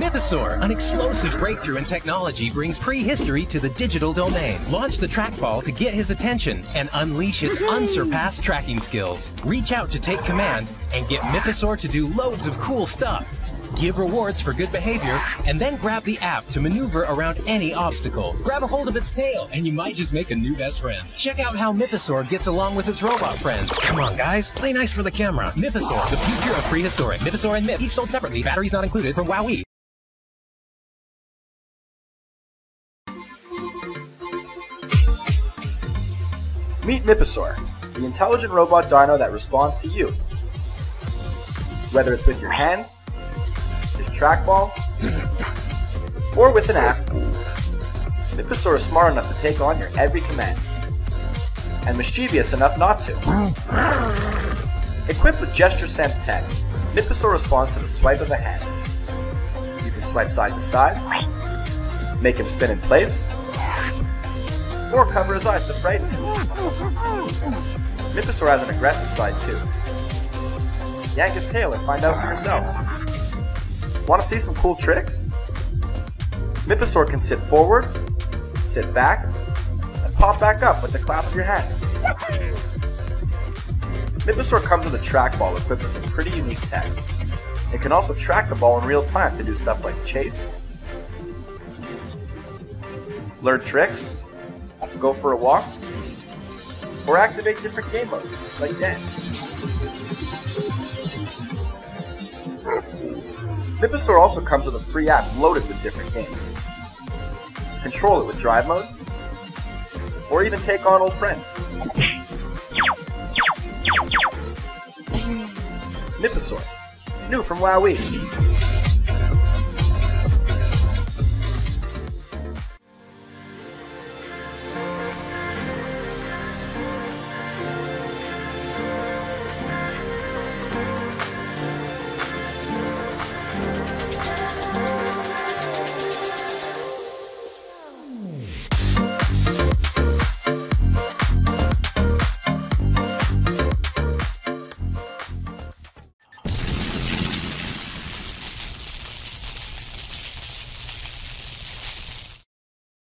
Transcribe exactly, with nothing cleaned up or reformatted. Mythasaur, an explosive breakthrough in technology, brings prehistory to the digital domain. Launch the trackball to get his attention and unleash its unsurpassed tracking skills. Reach out to take command and get Mythasaur to do loads of cool stuff. Give rewards for good behavior, and then grab the app to maneuver around any obstacle. Grab a hold of its tail, and you might just make a new best friend. Check out how Mythasaur gets along with its robot friends. Come on, guys, play nice for the camera. Mythasaur, the future of prehistoric. Mythasaur and Myth, each sold separately. Batteries not included, from WowWee. Meet Miposaur, the intelligent robot dino that responds to you. Whether it's with your hands, his trackball, or with an app, Miposaur is smart enough to take on your every command, and mischievous enough not to. Equipped with Gesture Sense tech, Miposaur responds to the swipe of a hand. You can swipe side to side, make him spin in place, or cover his eyes to frighten him. Miposaur has an aggressive side too. Yank his tail and find out for yourself. Want to see some cool tricks? Miposaur can sit forward, sit back, and pop back up with the clap of your hand. Miposaur comes with a trackball equipped with some pretty unique tech. It can also track the ball in real time to do stuff like chase, learn tricks, go for a walk, or activate different game modes like dance. Miposaur also comes with a free app loaded with different games. Control it with drive mode, or even take on old friends. Miposaur, new from WowWee.